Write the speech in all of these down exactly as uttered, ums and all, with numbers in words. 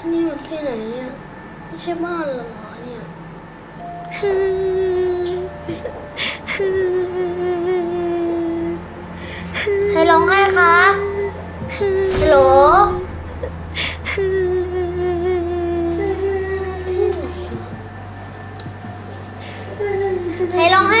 ที่นี่มันที่ไหนเนี่ยไม่ใช่บ้านหรอเนี่ยใครร้องไห้คะฮัลโหลใครร้องไห้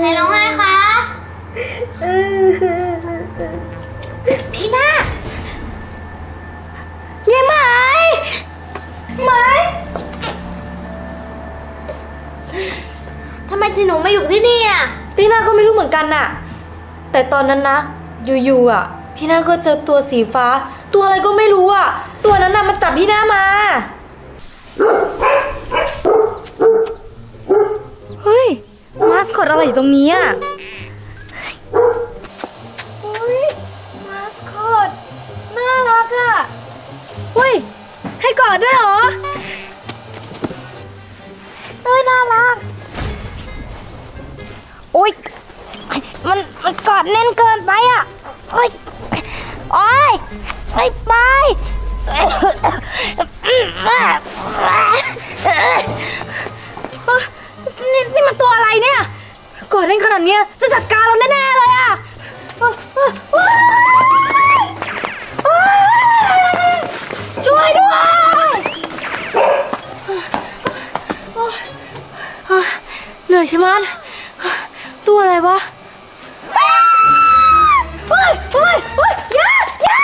ใครร้องไห้คะพี่หน้าเย้ไหมไหมทำไมที่หนูไม่อยู่ที่นี่อ่ะพี่หน้าก็ไม่รู้เหมือนกันน่ะแต่ตอนนั้นนะอยู่ๆอ่ะพี่หน้าก็เจอตัวสีฟ้าตัวอะไรก็ไม่รู้อ่ะตัวนั้นน่ะมันจับพี่หน้ามาเฮ้ยมาสคอตอะไรอยู่ตรงนี้อ่ะเฮ้ยมาสคอตน่ารักอ่ะเฮ้ยให้กอดด้วยเหรอเฮ้ยน่ารักโอ๊ยมันมันกอดแน่นเกินไปอ่ะโอ๊ยโอ๊ยไปไปนี่นี่มันตัวอะไรเนี่ยกอดแน่นขนาดนี้จะจัดการเราแน่ๆเลยอ่ะช่วยด้วยเหนื่อยใช่ไหมตัวอะไรวะโอ๊ยโอ๊ยโอ๊ยย่าย่า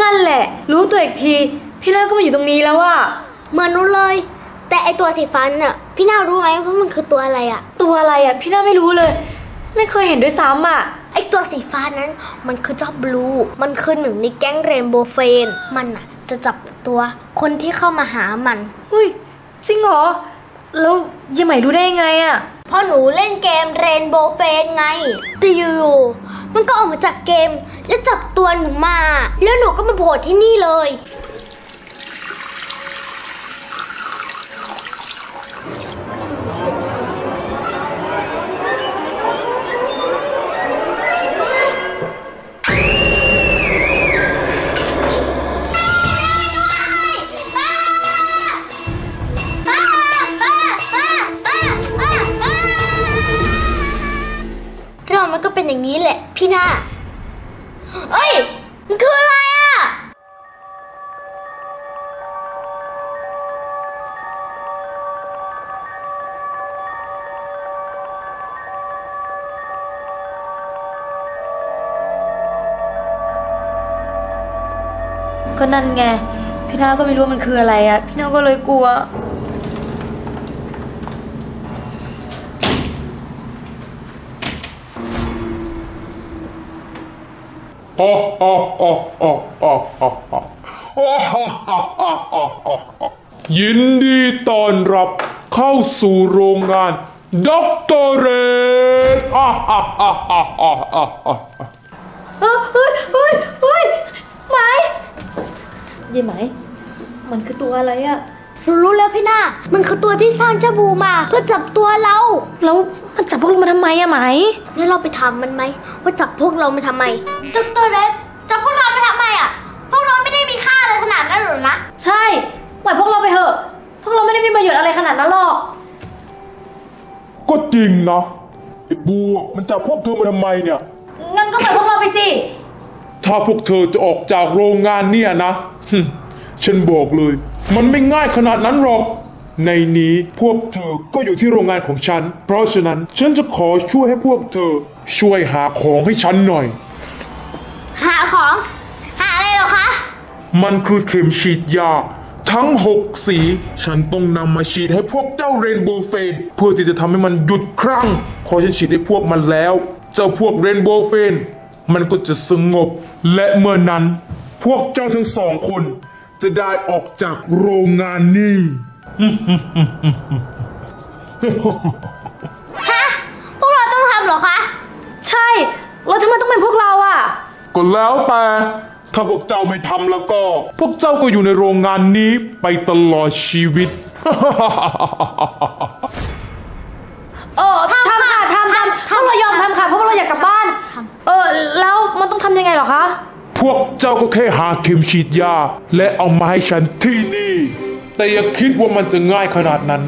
นั่นแหละรู้ตัวอีกทีพี่หน้าก็มาอยู่ตรงนี้แล้วว่าเหมือนรู้เลยแต่ไอตัวสีฟ้าน่ะพี่หน้ารู้ไหมว่ามันคือตัวอะไรอ่ะตัวอะไรอ่ะพี่หน้าไม่รู้เลยไม่เคยเห็นด้วยซ้ำอ่ะไอตัวสีฟ้านั้นมันคือเจ้าบลูมันคือหนึ่งในแก๊งเรนโบว์เฟนมันอ่ะจะจับตัวคนที่เข้ามาหามันเฮ้ยจริงเหรอแล้วยังไม่รู้ได้ยังไงอ่ะเพราะหนูเล่นเกม Rainbow Friends ไงแต่อยู่ๆมันก็ออกมาจากเกมแล้วจับตัวหนูมาแล้วหนูก็มาโผล่ที่นี่เลยอย่างนี้แหละพี่หน้าเอ้ยมันคืออะไรอ่ะก็นั่นไงพี่หน้าก็ไม่รู้มันคืออะไรอ่ะพี่หน้าก็เลยกลัวโอ้โอ้โอ้โอ้โอ้โอ้โอ้โอ้โอ้โอ้โอ้โอ้โอ้โอ้ยินดีต้อนรับเข้าสู่โรงงานด็อกเตอร์เรนอ้าอ้าอ้าอ้าอ้าอ้าอ้าเฮ้ยเฮ้ยเฮ้ยเฮ้ยไหมยีไหมมันคือตัวอะไรอะเรารู้แล้วพี่หน้ามันคือตัวที่สร้างเจ้าบูมาเพื่อจับตัวเราแล้วมันจับพวกเรามาทำไมอะไหมงั้นเราไปถามมันไหมว่าจับพวกเรามาทำไมเจ้าตัวเล็กจับพวกเราไปทำไมอะพวกเราไม่ได้มีค่าอะไรขนาดนั้นหรอกนะใช่ปล่อยพวกเราไปเถอะพวกเราไม่ได้มีประโยชน์อะไรขนาดนั้นหรอกก็จริงนะไอ้บูมันจับพวกเธอมาทำไมเนี่ยงั้นก็ปล่อยพวกเราไปสิถ้าพวกเธอจะออกจากโรงงานเนี่ยนะฉันบอกเลยมันไม่ง่ายขนาดนั้นหรอกในนี้พวกเธอก็อยู่ที่โรงงานของฉันเพราะฉะนั้นฉันจะขอช่วยให้พวกเธอช่วยหาของให้ฉันหน่อยหาของหาอะไรหรอคะมันคือเข็มฉีดยาทั้งหกสีฉันต้องนำมาฉีดให้พวกเจ้าเรนโบว์เฟนเพื่อที่จะทำให้มันหยุดคลั่งพอฉันฉีดให้พวกมันแล้วเจ้าพวกเรนโบว์เฟนมันก็จะสงบและเมื่อนั้นพวกเจ้าทั้งสองคนจะได้ออกจากโรงงานนี่ฮะพวกเราต้องทำเหรอคะใช่แล้วทำไมต้องเป็นพวกเราอ่ะก็แล้วแต่ ถ้าพวกเจ้าไม่ทำแล้วก็พวกเจ้าก็อยู่ในโรงงานนี้ไปตลอดชีวิตเออทำค่ะทำทำพวกเรายอมทำค่ะเพราะพวกเราอยากกลับบ้านเออแล้วมันต้องทำยังไงหรอคะพวกเจ้าก็แค่หาเข็มฉีดยาและเอามาให้ฉันที่นี่แต่อย่าคิดว่ามันจะง่ายขนาดนั้น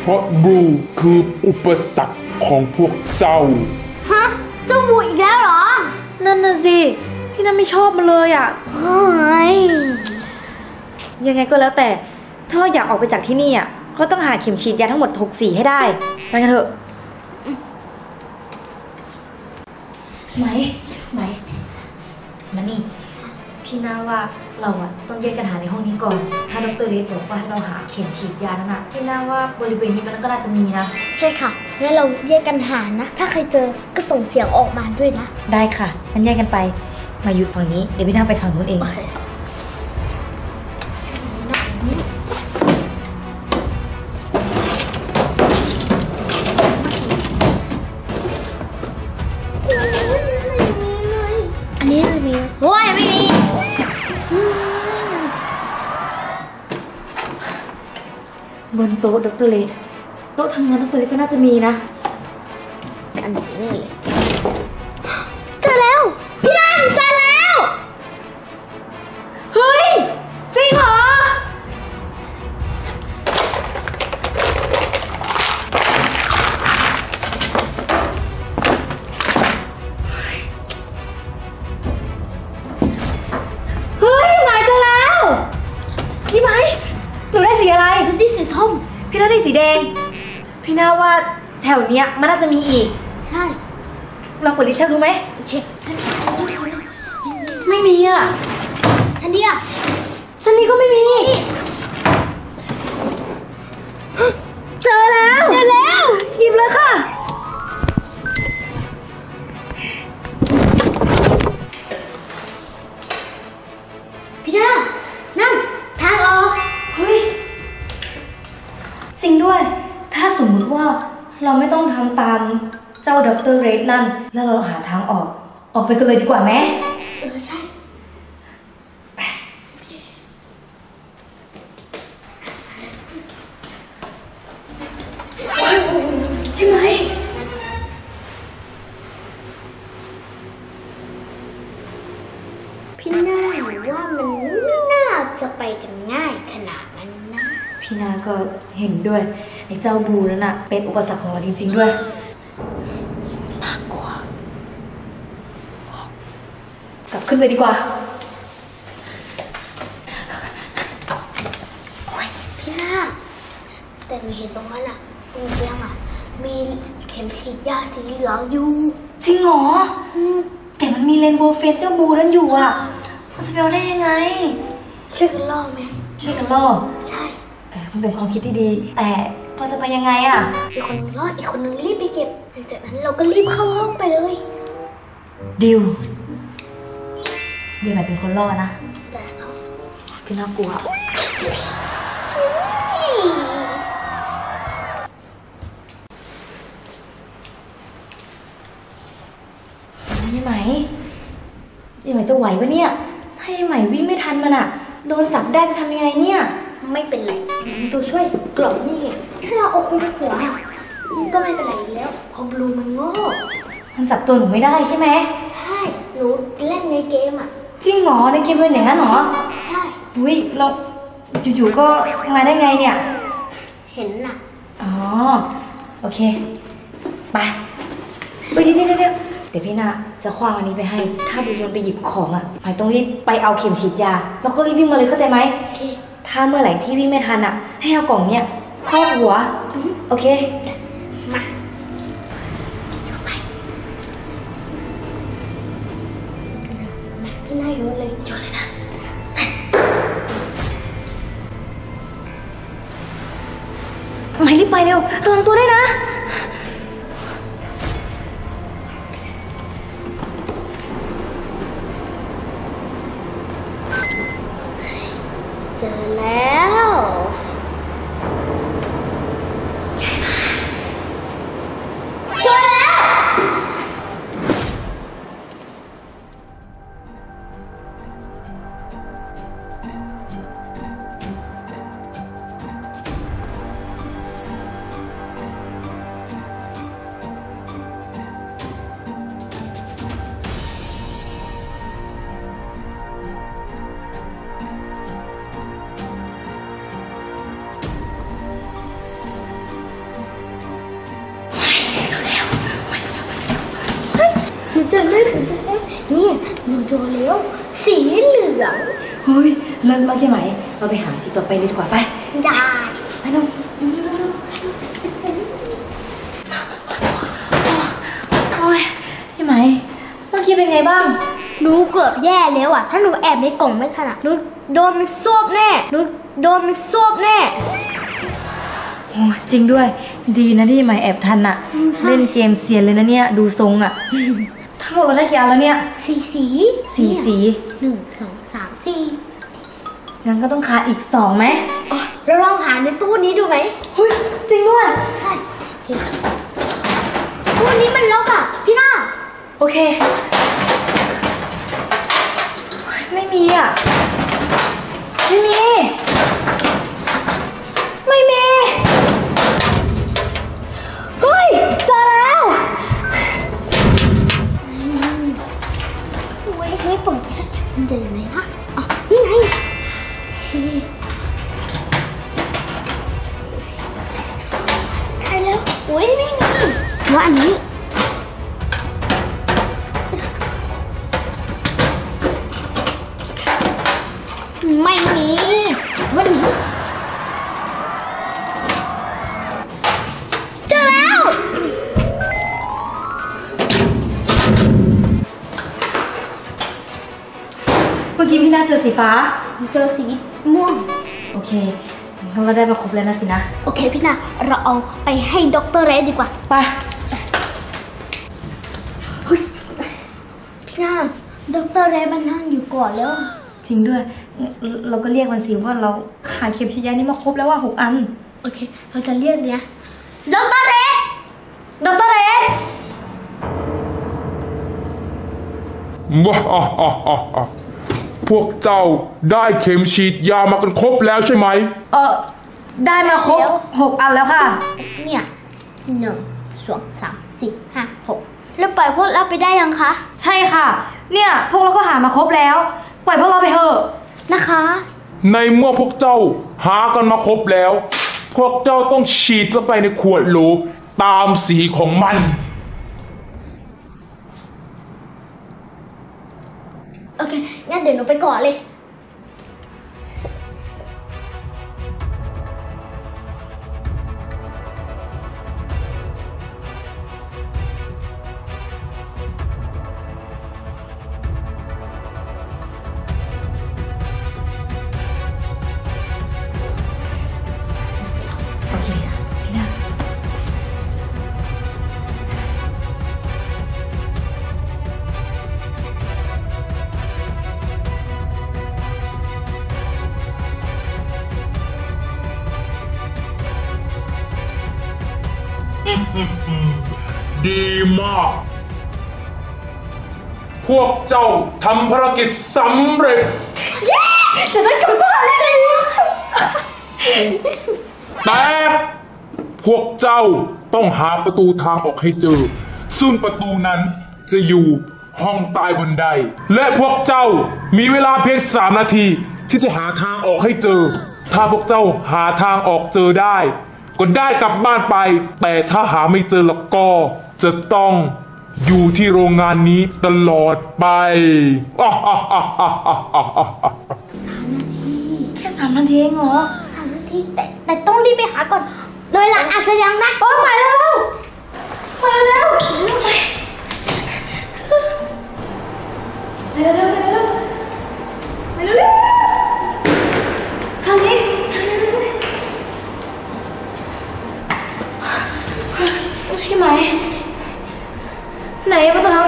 เพราะบลูคืออุปสรรคของพวกเจ้าฮะเจ้าบูอีกแล้วเหรอนั่นน่ะสิพี่น้ำไม่ชอบมันเลยอ่ะเฮ้ยยังไงก็แล้วแต่ถ้าเราอยากออกไปจากที่นี่อ่ะก็ต้องหาเข็มฉีดยาทั้งหมดหกสีให้ได้ไปกันเถอะไหมไหมมานี่พี่น่าว่าเราอะต้องแยกกันหาในห้องนี้ก่อนถ้าดร.เรดบอกว่าให้เราหาเข็มฉีดยานั่นอะพี่น่าว่าบริเวณนี้มันก็น่าจะมีนะใช่ค่ะงั้นเราแยกกันหานะถ้าใครเจอก็ส่งเสียงออกมาด้วยนะได้ค่ะงั้นแยกกันไปมาอยู่ฝั่งนี้เดี๋ยวพี่น่าไปฝั่งนู้นเองโอ้ยไม่มีบนโต๊ะดร.เรดโต๊ะทำงานดร.เรดก็น่าจะมีนะอันนี้เลยเจอแล้วพี่น้ำเจอแล้วเฮ้ยจริงเหรอพี่น่าได้สีแดงพี่น่าว่าแถวเนี้ยมันน่าจะมีอีกใช่เรากดลิฟต์เช็คดูไหมโอเคไม่มีอ่ะฉันนี่อ่ะฉันนี่ก็ไม่มีเจอแล้วเจอแล้วหยิบเลยค่ะพี่น่านั่นทางออกเฮ้ยจริงด้วยถ้าสมมุติว่าเราไม่ต้องทำตามเจ้าดร.เรดนั่นแล้วเราหาทางออกออกไปกันเลยดีกว่าไหมเออใช่ไปใช่ไหมพี่น่าหรือว่ามันไม่น่าจะไปกันง่ายขนาดนั้นนะพี่น่าก็เห็นด้วยไอ้เจ้าบูนั่นน่ะเป็นอุปสรรคของเราจริงๆด้วยน่ากลัวกลับขึ้นไปดีกว่าโอ้ยพี่น่าแต่ไม่เห็นตรงนั้นอ่ะตรงเตียงอ่ะมีเข็มฉีดยาสีเหลืองอยู่จริงเหรอแต่มันมีเรนโบว์เฟสเจ้าบูนั่นอยู่อ่ะมันจะไปเอาได้ยังไงช่วยกันล่อไหมช่วยกันล่อใช่มันเป็นความคิดที่ดีแต่พอจะไปยังไงอ่ะอีกคนนึงรอดอีกคนนึงรีบไปเก็บหลังจากนั้นเราก็รีบเข้าห้องไปเลยดิวดิวไหนเป็นคนรอดนะแต่เขาพี่น่ากลัวไอ้ไหมไอ้ไหมจะไหวปะเนี่ยถ้าไอ้ไหมวิ่งไม่ทันมันอ่ะโดนจับได้จะทำยังไงเนี่ยไม่เป็นไรตัวช่วยกล่องนี่ไงถ้าเราเอาคุมหัวมันก็ไม่เป็นไรแล้วพอบลูมันโง่มันจับตัวหนูไม่ได้ใช่ไหมใช่หนูเล่นในเกมอ่ะจริงเหรอในเกมเป็นอย่างนั้นเหรอใช่อุ้ยเราอยู่ๆก็มาได้ไงเนี่ยเห็นน่ะอ๋อโอเคไปไปเดี๋ยวเดี๋ยวเดี๋ยวเดี๋ยวพี่นาจะคว้างอันนี้ไปให้ถ้าบุญยนไปหยิบของอ่ะหมายต้องรีบไปเอาเข็มฉีดยาแล้วก็รีบวิ่งมาเลยเข้าใจไหมถ้าเมื่อไหร่ที่วิ่งไม่ทันอ่ะให้เอากล่องเนี่ยครอบหัวโอเคมาไปมาพี่น่าโยนเลยโยนเลยนะไปรีบไปเร็วระวังตัวด้วยนะเจอแล้วช่วยแล้ว โจเลี้ยวสีเหลืองเฮ้ยเลิศมากใช่ไหมเราไปหาสีต่อไปเลยดีกว่าไปได้ไปน้องโอ้ยใช่ไหมเมื่อกี้เป็นไงบ้างรู้เกือบแย่แล้วอ่ะถ้าหนูแอบในกล่องไม่ทันอ่ะหนูโดนมันซวบแน่หนูโดนมันซวบแน่โอ้จริงด้วยดีนะที่ใหม่แอบทันอ่ะเล่นเกมเสียนเลยนะเนี่ยดูทรงอ่ะทั้งหมดเราได้กี่อันแล้วเนี่ยสี่สีสี่สีหนึ่งสองสามสี่งั้นก็ต้องขาดอีกสองไหมเราลองหาในตู้นี้ดูไหมเฮ้ยจริงด้วยใช่ตู้นี้มันล็อกอ่ะพี่น้าโอเคไม่มีอ่ะไม่มีไม่มีเฮ้ยเจอแล้วโอ้ยไม่เปิดมันจะอยู่ไหนวะอ๋อนี่ไงได้แล้วโอ้ยไม่มีว่าอันนี้ไม่มีวันนี้เจอแล้วเมื่อกี้พี่น่าเจอสีฟ้าเจอสีม่วงโอเคเราได้มาครบแล้วนะสินะโอเคพี่น่าเราเอาไปให้ด็อกเตอร์เรดดีกว่าไปพี่น่าด็อกเตอร์เรดมันนั่งอยู่ก่อนแล้วจริงด้วยเราก็เรียกมันสิว่าเราหาเข็มฉีดยานี้มาครบแล้วว่าหกอันโอเคเราจะเรียกเนี้ยดร.เรดดร.เรดว้าวพวกเจ้าได้เข็มฉีดยามากันครบแล้วใช่ไหมเออได้มาครบหกอันแล้วค่ะเนี่ยหนึ่งสองสามสี่ห้าหกแล้วปล่อยพวกเราไปได้ยังคะใช่ค่ะเนี่ยพวกเราก็หามาครบแล้วปล่อยพวกเราไปเถอะนะคะในเมื่อพวกเจ้าหากันมาครบแล้วพวกเจ้าต้องฉีดลงไปในขวดโหลตามสีของมันโอเคงั้นเดี๋ยวหนูไปก่อนเลยดีมากพวกเจ้าทำภารกิจสำเร็จจะได้กลับบ้านเลยแต่พวกเจ้าต้องหาประตูทางออกให้เจอซึ่งประตูนั้นจะอยู่ห้องใต้บันไดและพวกเจ้ามีเวลาเพียงสามนาทีที่จะหาทางออกให้เจอถ้าพวกเจ้าหาทางออกเจอได้ก็ได้กลับบ้านไปแต่ถ้าหาไม่เจอแล้วก็จะต้องอยู่ที่โรงงานนี้ตลอดไปสามนาทีแค่สามนาทีเองเหรอสามนาทีแต่แต่ต้องรีบไปหาก่อนโดยหลังอาจจะยังนะโอ้มาแล้วมาแล้วไปแล้วไปแล้วไปแล้วทางนี้ใช่ไหมไหนประตู